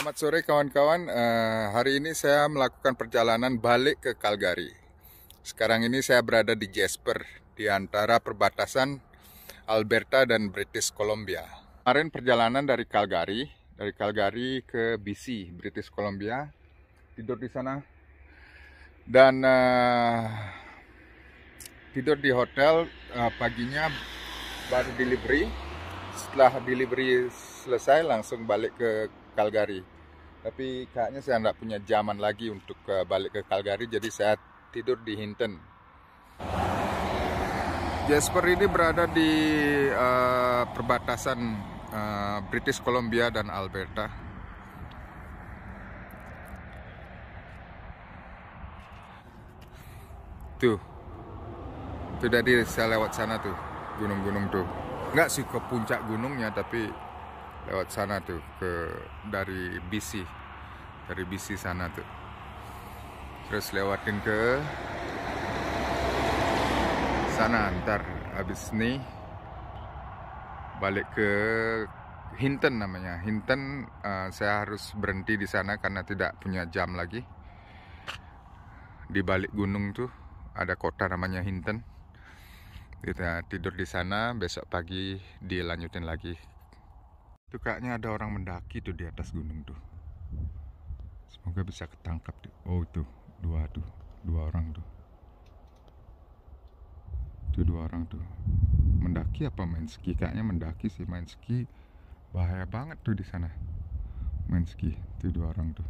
Selamat sore kawan-kawan, hari ini saya melakukan perjalanan balik ke Calgary. Sekarang ini saya berada di Jasper, di antara perbatasan Alberta dan British Columbia. Kemarin perjalanan dari Calgary ke BC, British Columbia, tidur di sana. Dan tidur di hotel, paginya baru delivery. Setelah delivery selesai langsung balik ke Calgary, tapi kayaknya saya tidak punya jaman lagi untuk balik ke Calgary, jadi saya tidur di Hinton. Jasper ini berada di perbatasan British Columbia dan Alberta. Tuh tadi saya lewat sana tuh, gunung-gunung tuh. Nggak sih ke puncak gunungnya, tapi lewat sana tuh, dari BC sana tuh, terus lewatin ke sana. Ntar habis ini balik ke Hinton, namanya Hinton. Saya harus berhenti di sana karena tidak punya jam lagi. Di balik gunung tuh ada kota namanya Hinton. Kita tidur di sana, besok pagi dilanjutin lagi. Itu kayaknya ada orang mendaki tuh di atas gunung tuh. Semoga bisa ketangkap tuh. Oh tuh, dua orang tuh. Itu dua orang tuh. Mendaki apa main ski? Kayaknya mendaki sih, main ski bahaya banget tuh di sana. Main ski, itu dua orang tuh.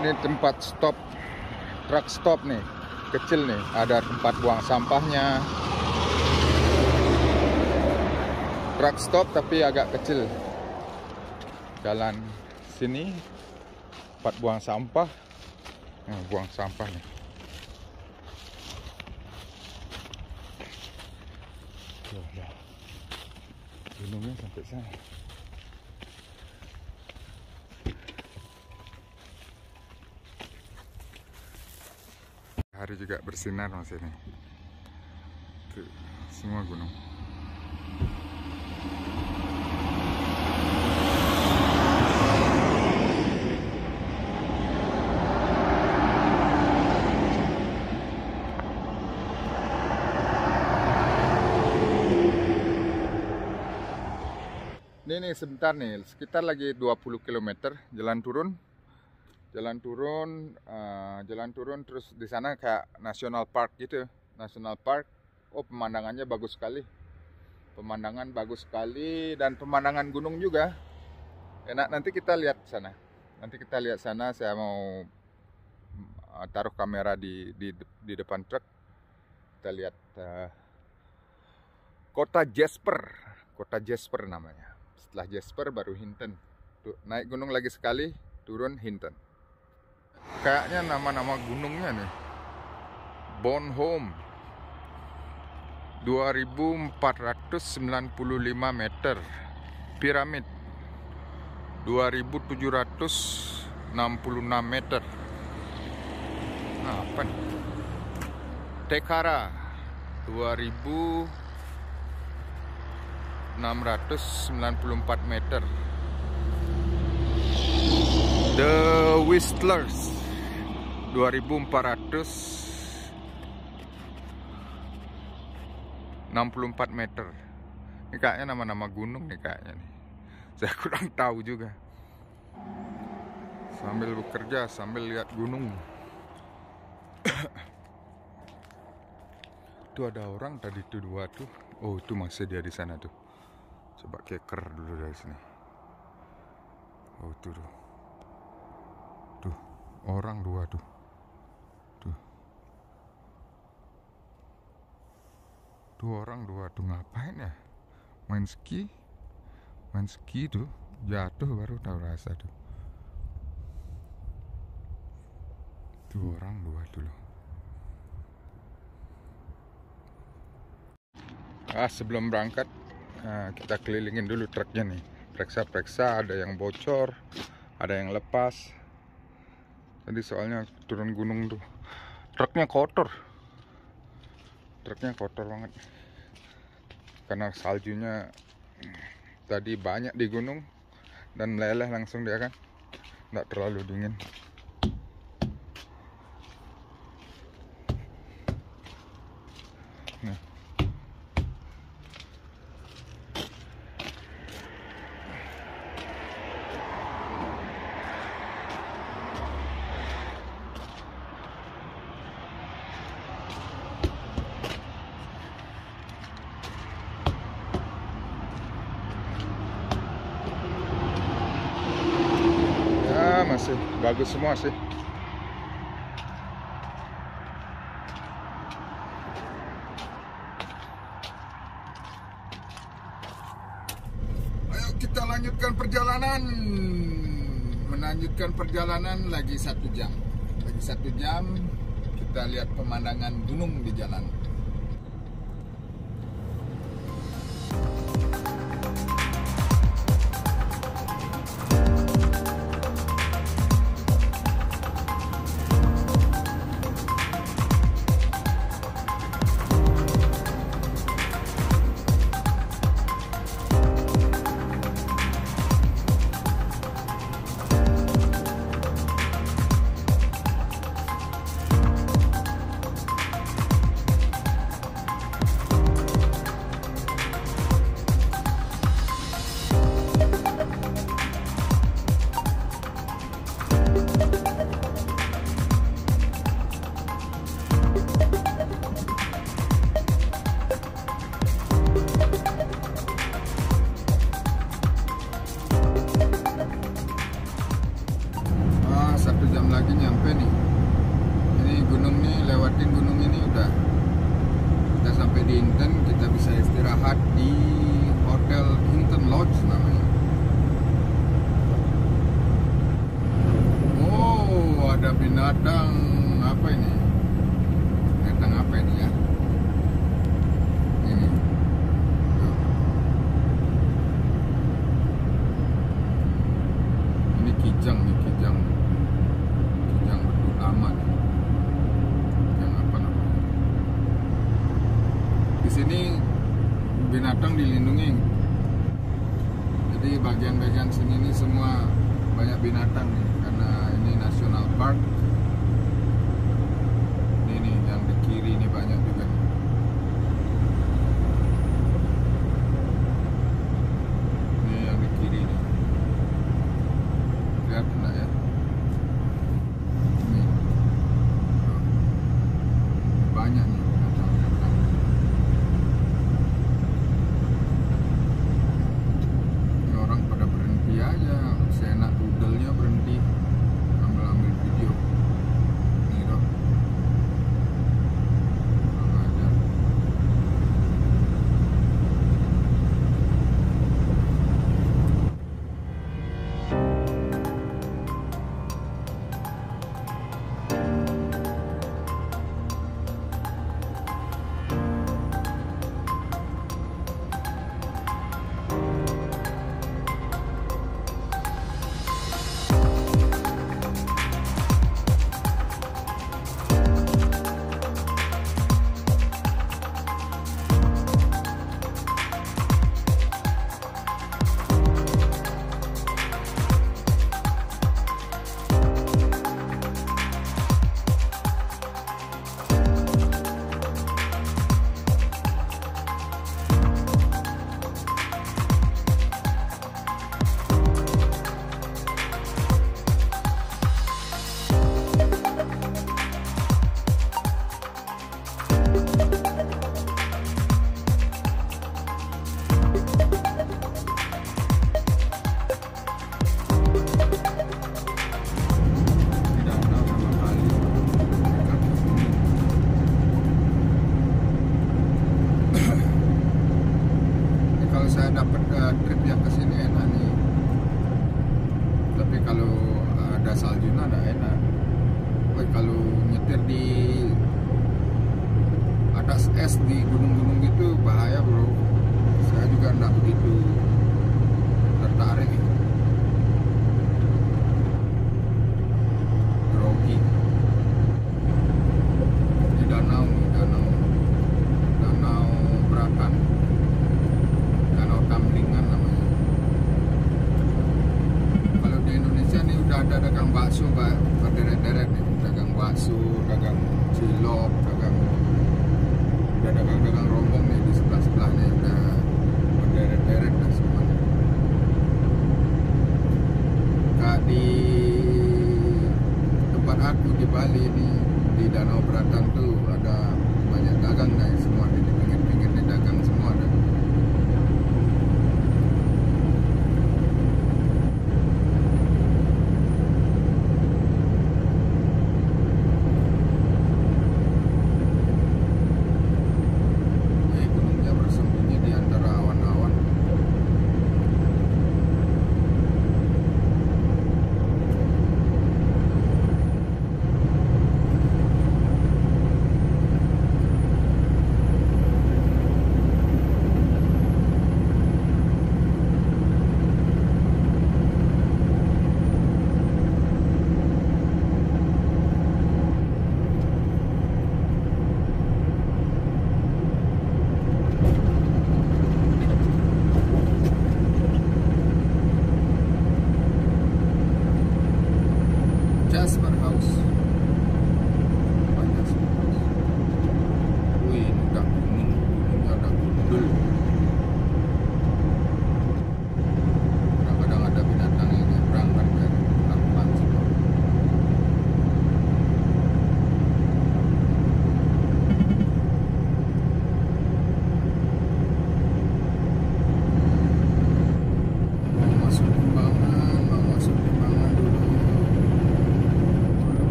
Ini tempat stop. Truck stop nih, kecil nih, ada tempat buang sampahnya. Truck stop tapi agak kecil. Jalan sini, tempat buang sampah. Nah, buang sampahnya. Tuh, ya. Gunungnya sampai sana. Hari juga bersinar masih nih. Tuh, semua gunung. Ini sebentar nih, sekitar lagi 20 km jalan turun. Jalan turun terus di sana kayak National Park gitu. National Park, oh pemandangannya bagus sekali. Pemandangan bagus sekali dan pemandangan gunung juga. Enak, nanti kita lihat sana. Saya mau taruh kamera di depan truk. Kita lihat kota Jasper. Kota Jasper namanya. Setelah Jasper baru Hinton. Tuh, naik gunung lagi sekali, turun Hinton. Kayaknya nama-nama gunungnya nih. Bonhom 2495 meter. Pyramid 2766 meter. Nah, apa nih? Tekara 2694 meter. The Whistlers 2464 meter. Ini kayaknya nama-nama gunung nih kayaknya nih. Saya kurang tahu juga. Sambil bekerja sambil lihat gunung. Tuh ada orang tadi tuh dua tuh. Oh itu masih dia di sana tuh. Coba keker dulu dari sini. Oh tuh tuh. Tuh orang dua tuh. Tuh orang dua ngapain ya? Main ski tuh, jatuh baru tahu rasa tuh. Tuh orang dua dulu. Sebelum berangkat kita kelilingin dulu truknya nih. Periksa-periksa, ada yang bocor, ada yang lepas. Tadi soalnya turun gunung tuh truknya kotor. truknya kotor banget karena saljunya tadi banyak di gunung dan meleleh langsung dia kan, nggak terlalu dingin. Nah, masih bagus semua sih. Ayo kita lanjutkan perjalanan. Melanjutkan perjalanan lagi 1 jam. Lagi 1 jam kita lihat pemandangan gunung di jalan. Binatang dilindungi, jadi bagian-bagian sini ini semua banyak binatang nih, karena ini National Park. Ini nih yang di kiri ini banyak juga nih. Ini yang di kiri ini, lihat enggak ya? Ini banyak nih. dagang bakso berderet-deret, dagang bakso, dagang cilok, dagang rombong nih di sebelah-sebelahnya udah berderet-deret dan semuanya. Kak di tempat aku di Bali ini di Danau Beratan tuh ada banyak dagang guys, semua di pinggir-pinggirnya dagang semua ada.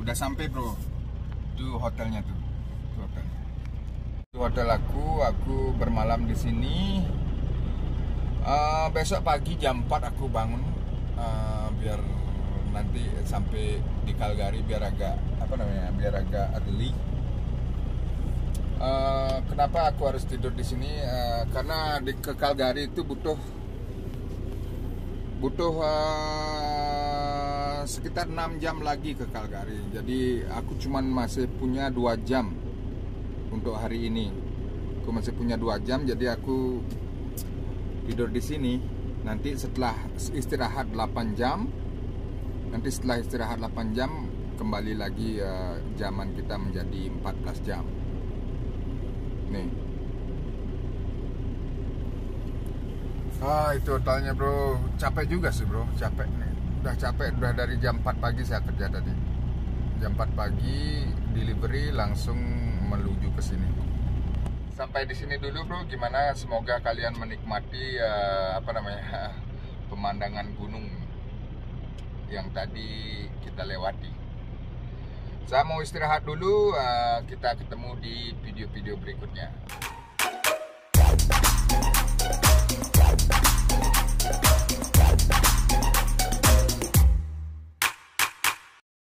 Udah sampai bro, tuh hotelnya tuh, hotel aku bermalam di sini. Besok pagi jam 4 aku bangun biar nanti sampai di Calgary biar agak early. Kenapa aku harus tidur di sini? Karena ke Calgary itu butuh sekitar 6 jam lagi ke Calgary. Jadi aku cuman masih punya 2 jam untuk hari ini. Aku masih punya 2 jam, jadi aku tidur di sini. Nanti setelah istirahat 8 jam, kembali lagi jaman kita menjadi 14 jam. Nih. Ah, itu totalnya bro. Capek juga sih bro, capek nih. Udah capek, udah dari jam 4 pagi saya kerja tadi. Jam 4 pagi delivery langsung menuju ke sini. Sampai di sini dulu bro, gimana? Semoga kalian menikmati pemandangan gunung yang tadi kita lewati. Saya mau istirahat dulu, kita ketemu di video-video berikutnya.